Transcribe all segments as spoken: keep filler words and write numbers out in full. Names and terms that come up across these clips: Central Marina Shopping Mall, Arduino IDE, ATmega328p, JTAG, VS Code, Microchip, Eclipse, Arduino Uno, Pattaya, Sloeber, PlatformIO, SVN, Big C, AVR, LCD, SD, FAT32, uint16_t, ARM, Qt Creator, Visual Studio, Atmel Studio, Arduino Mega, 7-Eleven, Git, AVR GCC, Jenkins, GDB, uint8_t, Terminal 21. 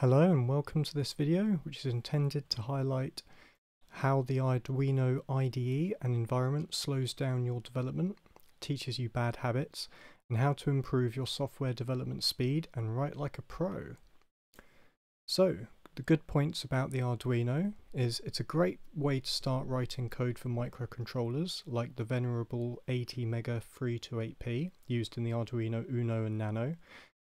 Hello and welcome to this video, which is intended to highlight how the Arduino I D E and environment slows down your development, teaches you bad habits, and how to improve your software development speed and write like a pro. So, the good points about the Arduino is it's a great way to start writing code for microcontrollers like the venerable A T mega three twenty-eight p used in the Arduino Uno and Nano,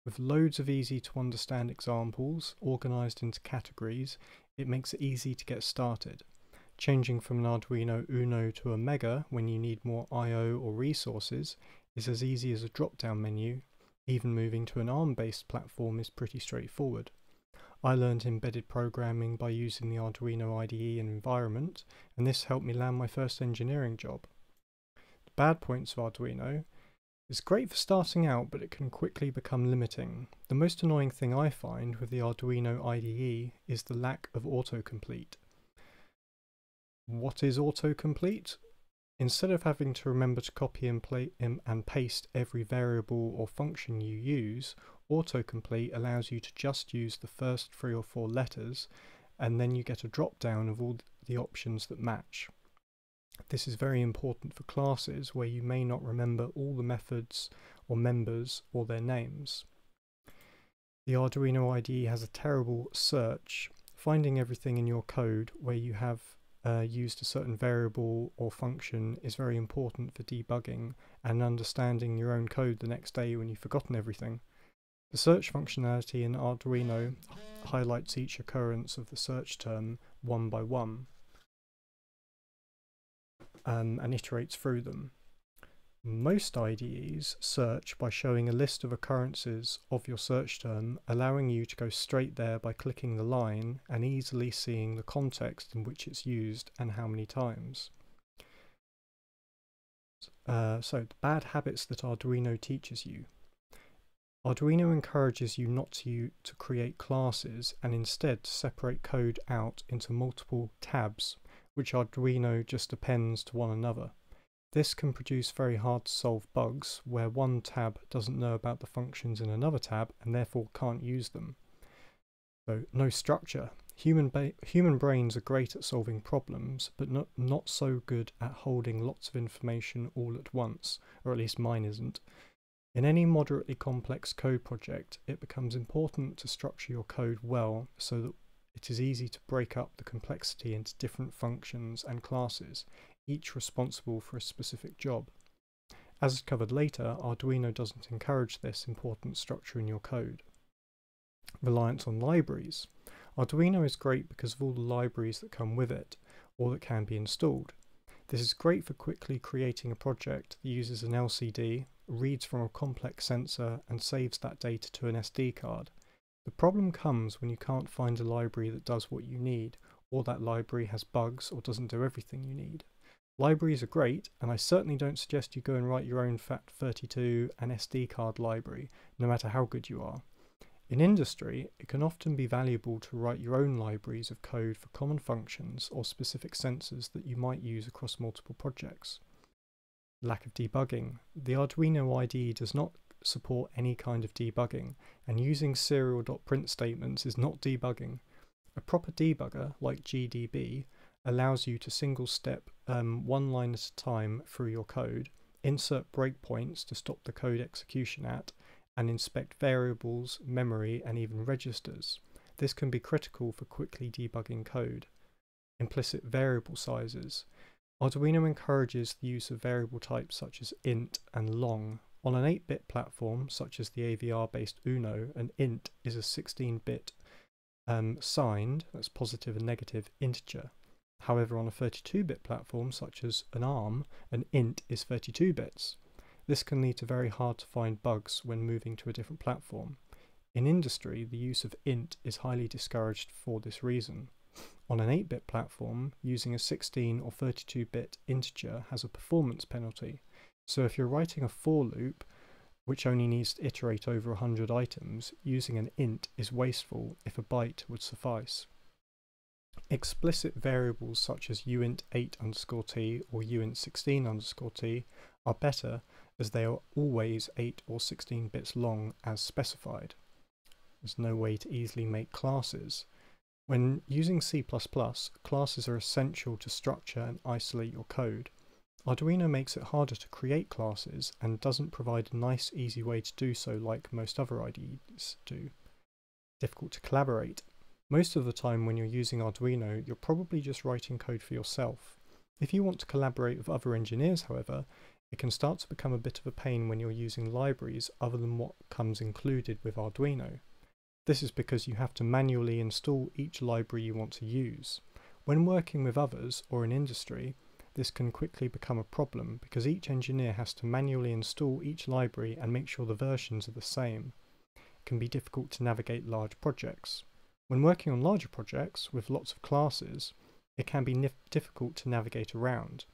with loads of easy to understand examples organised into categories. It makes it easy to get started. Changing from an Arduino Uno to a Mega when you need more I O or resources is as easy as a drop-down menu. Even moving to an ARM-based platform is pretty straightforward. I learned embedded programming by using the Arduino I D E and environment, and this helped me land my first engineering job. The bad points of Arduino: it's great for starting out, but it can quickly become limiting. The most annoying thing I find with the Arduino I D E is the lack of autocomplete. What is autocomplete? Instead of having to remember to copy and, play and paste every variable or function you use, autocomplete allows you to just use the first three or four letters, and then you get a drop-down of all the options that match. This is very important for classes where you may not remember all the methods or members or their names. The Arduino I D E has a terrible search. Finding everything in your code where you have uh, used a certain variable or function is very important for debugging and understanding your own code the next day when you've forgotten everything. The search functionality in Arduino highlights each occurrence of the search term one by one. Um, and iterates through them. Most I D Es search by showing a list of occurrences of your search term, allowing you to go straight there by clicking the line and easily seeing the context in which it's used and how many times. Uh, so, the bad habits that Arduino teaches you. Arduino encourages you not to, to create classes and instead to separate code out into multiple tabs, which Arduino just appends to one another. This can produce very hard to solve bugs where one tab doesn't know about the functions in another tab and therefore can't use them. So, no structure. Human, human brains are great at solving problems, but not, not so good at holding lots of information all at once, or at least mine isn't. In any moderately complex code project, it becomes important to structure your code well so that it is easy to break up the complexity into different functions and classes, each responsible for a specific job. As covered later, Arduino doesn't encourage this important structure in your code. Reliance on libraries. Arduino is great because of all the libraries that come with it, or that can be installed. This is great for quickly creating a project that uses an L C D, reads from a complex sensor, and saves that data to an S D card. The problem comes when you can't find a library that does what you need, or that library has bugs or doesn't do everything you need. Libraries are great, and I certainly don't suggest you go and write your own FAT thirty-two and S D card library, no matter how good you are. In industry, it can often be valuable to write your own libraries of code for common functions or specific sensors that you might use across multiple projects. Lack of debugging. The Arduino I D E does not support any kind of debugging, and using serial.print statements is not debugging. A proper debugger, like G D B, allows you to single step um, one line at a time through your code, insert breakpoints to stop the code execution at, and inspect variables, memory, and even registers. This can be critical for quickly debugging code. Implicit variable sizes. Arduino encourages the use of variable types such as int and long. On an eight bit platform, such as the A V R-based Uno, an int is a sixteen bit um, signed, that's positive and negative, integer. However, on a thirty-two bit platform, such as an ARM, an int is thirty-two bits. This can lead to very hard to find bugs when moving to a different platform. In industry, the use of int is highly discouraged for this reason. On an eight bit platform, using a sixteen or thirty-two bit integer has a performance penalty. So if you're writing a for loop, which only needs to iterate over one hundred items, using an int is wasteful if a byte would suffice. Explicit variables such as uint eight underscore t or uint sixteen underscore t are better as they are always eight or sixteen bits long as specified. There's no way to easily make classes. When using C plus plus, classes are essential to structure and isolate your code. Arduino makes it harder to create classes and doesn't provide a nice, easy way to do so like most other I D Es do. Difficult to collaborate. Most of the time when you're using Arduino, you're probably just writing code for yourself. If you want to collaborate with other engineers, however, it can start to become a bit of a pain when you're using libraries other than what comes included with Arduino. This is because you have to manually install each library you want to use. When working with others or in industry, this can quickly become a problem because each engineer has to manually install each library and make sure the versions are the same. It can be difficult to navigate large projects. When working on larger projects with lots of classes, it can be difficult to navigate around.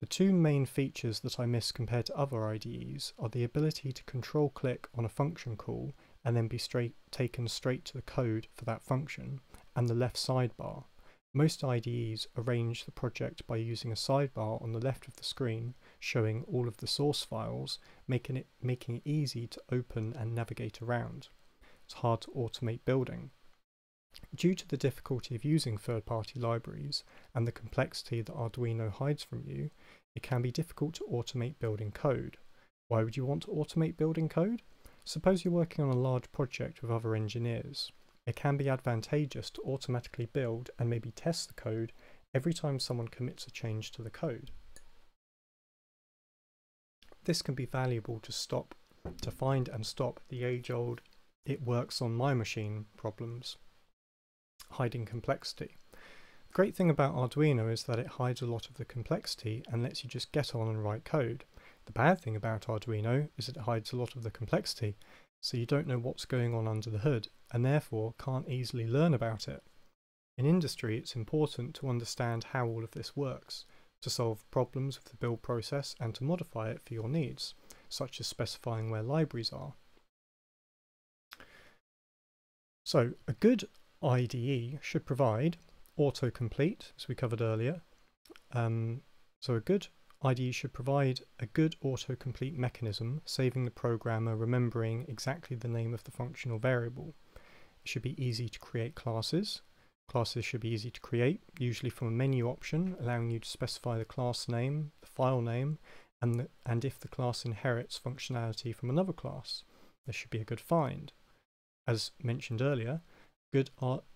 The two main features that I miss compared to other I D Es are the ability to control click on a function call and then be straight, taken straight to the code for that function, and the left sidebar. Most I D Es arrange the project by using a sidebar on the left of the screen showing all of the source files, making it, making it easy to open and navigate around. It's hard to automate building. Due to the difficulty of using third-party libraries and the complexity that Arduino hides from you, it can be difficult to automate building code. Why would you want to automate building code? Suppose you're working on a large project with other engineers. It can be advantageous to automatically build and maybe test the code every time someone commits a change to the code. This can be valuable to stop, to find and stop the age-old "it works on my machine" problems. Hiding complexity. The great thing about Arduino is that it hides a lot of the complexity and lets you just get on and write code. The bad thing about Arduino is it hides a lot of the complexity, so you don't know what's going on under the hood and therefore can't easily learn about it. In industry, it's important to understand how all of this works, to solve problems with the build process and to modify it for your needs, such as specifying where libraries are. So a good I D E should provide autocomplete, as we covered earlier. Um, so a good I D E should provide a good autocomplete mechanism, saving the programmer remembering exactly the name of the functional variable. It should be easy to create classes. Classes should be easy to create, usually from a menu option, allowing you to specify the class name, the file name, and, the, and if the class inherits functionality from another class. There should be a good find. As mentioned earlier, good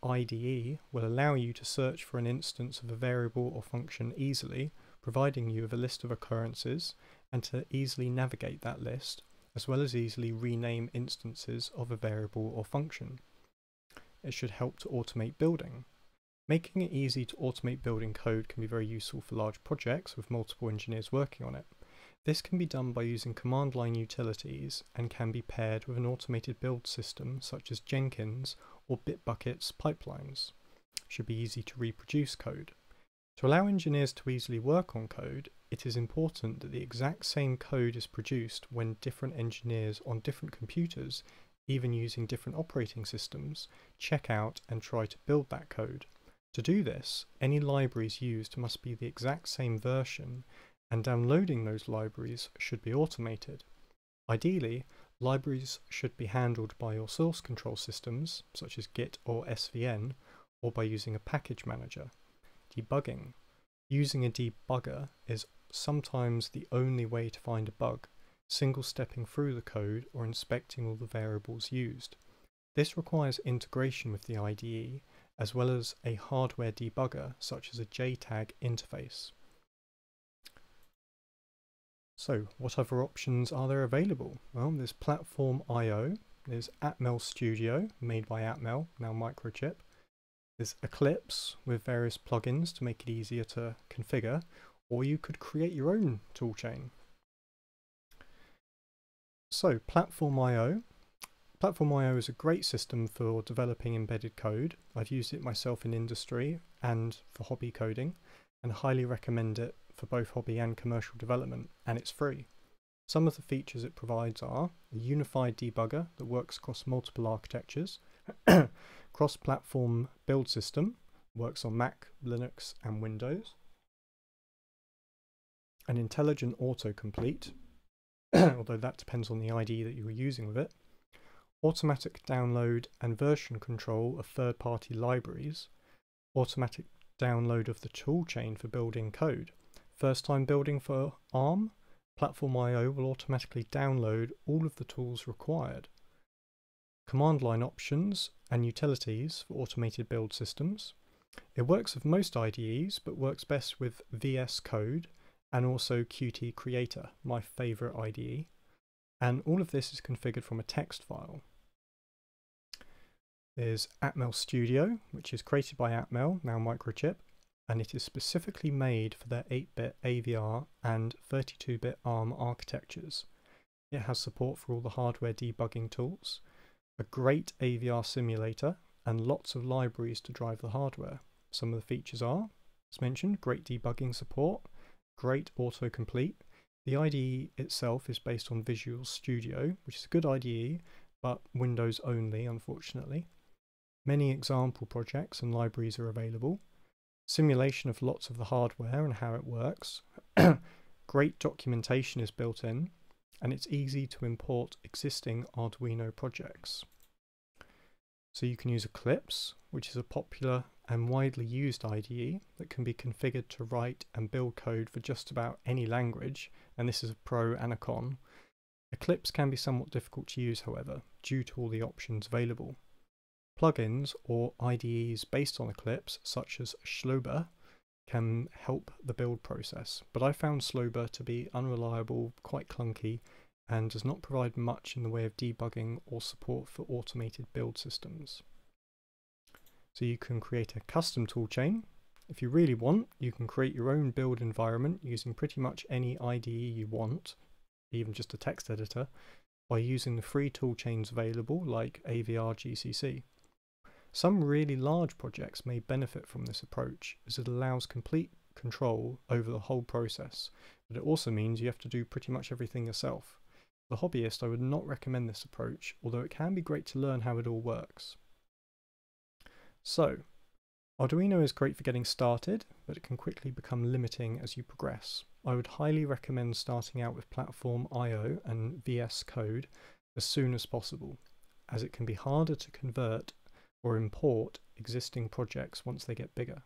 I D E will allow you to search for an instance of a variable or function easily, providing you with a list of occurrences and to easily navigate that list, as well as easily rename instances of a variable or function. It should help to automate building. Making it easy to automate building code can be very useful for large projects with multiple engineers working on it. This can be done by using command line utilities and can be paired with an automated build system such as Jenkins or Bitbucket's pipelines. It should be easy to reproduce code. To allow engineers to easily work on code, it is important that the exact same code is produced when different engineers on different computers, even using different operating systems, check out and try to build that code. To do this, any libraries used must be the exact same version, and downloading those libraries should be automated. Ideally, libraries should be handled by your source control systems, such as Git or S V N, or by using a package manager. Debugging. Using a debugger is sometimes the only way to find a bug, single-stepping through the code or inspecting all the variables used. This requires integration with the I D E, as well as a hardware debugger, such as a J TAG interface. So, what other options are there available? Well, there's PlatformIO, there's Atmel Studio, made by Atmel, now Microchip. There's Eclipse, with various plugins to make it easier to configure, or you could create your own toolchain. So, PlatformIO. PlatformIO is a great system for developing embedded code. I've used it myself in industry and for hobby coding, and highly recommend it for both hobby and commercial development, and it's free. Some of the features it provides are a unified debugger that works across multiple architectures, cross-platform build system, works on Mac, Linux and Windows, an intelligent autocomplete, although that depends on the I D E that you were using with it, automatic download and version control of third-party libraries, automatic download of the toolchain for building code. First time building for ARM, PlatformIO will automatically download all of the tools required. Command line options and utilities for automated build systems. It works with most I D Es, but works best with V S Code and also Qt Creator, my favourite I D E. And all of this is configured from a text file. There's Atmel Studio, which is created by Atmel, now Microchip, and it is specifically made for their eight bit A V R and thirty-two bit ARM architectures. It has support for all the hardware debugging tools, a great A V R simulator, and lots of libraries to drive the hardware. Some of the features are, as mentioned, great debugging support, great autocomplete. The I D E itself is based on Visual Studio, which is a good I D E, but Windows only, unfortunately. Many example projects and libraries are available. Simulation of lots of the hardware and how it works. Great documentation is built in, and it's easy to import existing Arduino projects. So you can use Eclipse, which is a popular and widely used I D E that can be configured to write and build code for just about any language, and this is a pro and a con. Eclipse can be somewhat difficult to use, however, due to all the options available. Plugins or I D Es based on Eclipse, such as Sloeber, can help the build process, but I found Sloeber to be unreliable, quite clunky, and does not provide much in the way of debugging or support for automated build systems. So you can create a custom toolchain. If you really want, you can create your own build environment using pretty much any I D E you want, even just a text editor, by using the free toolchains available like A V R G C C. Some really large projects may benefit from this approach, as it allows complete control over the whole process, but it also means you have to do pretty much everything yourself. The hobbyist, I would not recommend this approach, although it can be great to learn how it all works. So, Arduino is great for getting started, but it can quickly become limiting as you progress. I would highly recommend starting out with PlatformIO and V S Code as soon as possible, as it can be harder to convert or import existing projects once they get bigger.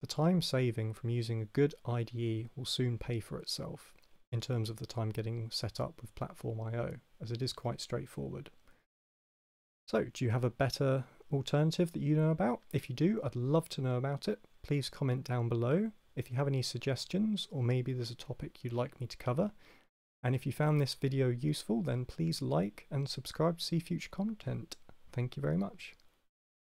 The time saving from using a good I D E will soon pay for itself, in terms of the time getting set up with PlatformIO, as it is quite straightforward. So, do you have a better alternative that you know about? If you do, I'd love to know about it. Please comment down below if you have any suggestions, or maybe there's a topic you'd like me to cover. And if you found this video useful, then please like and subscribe to see future content. Thank you very much.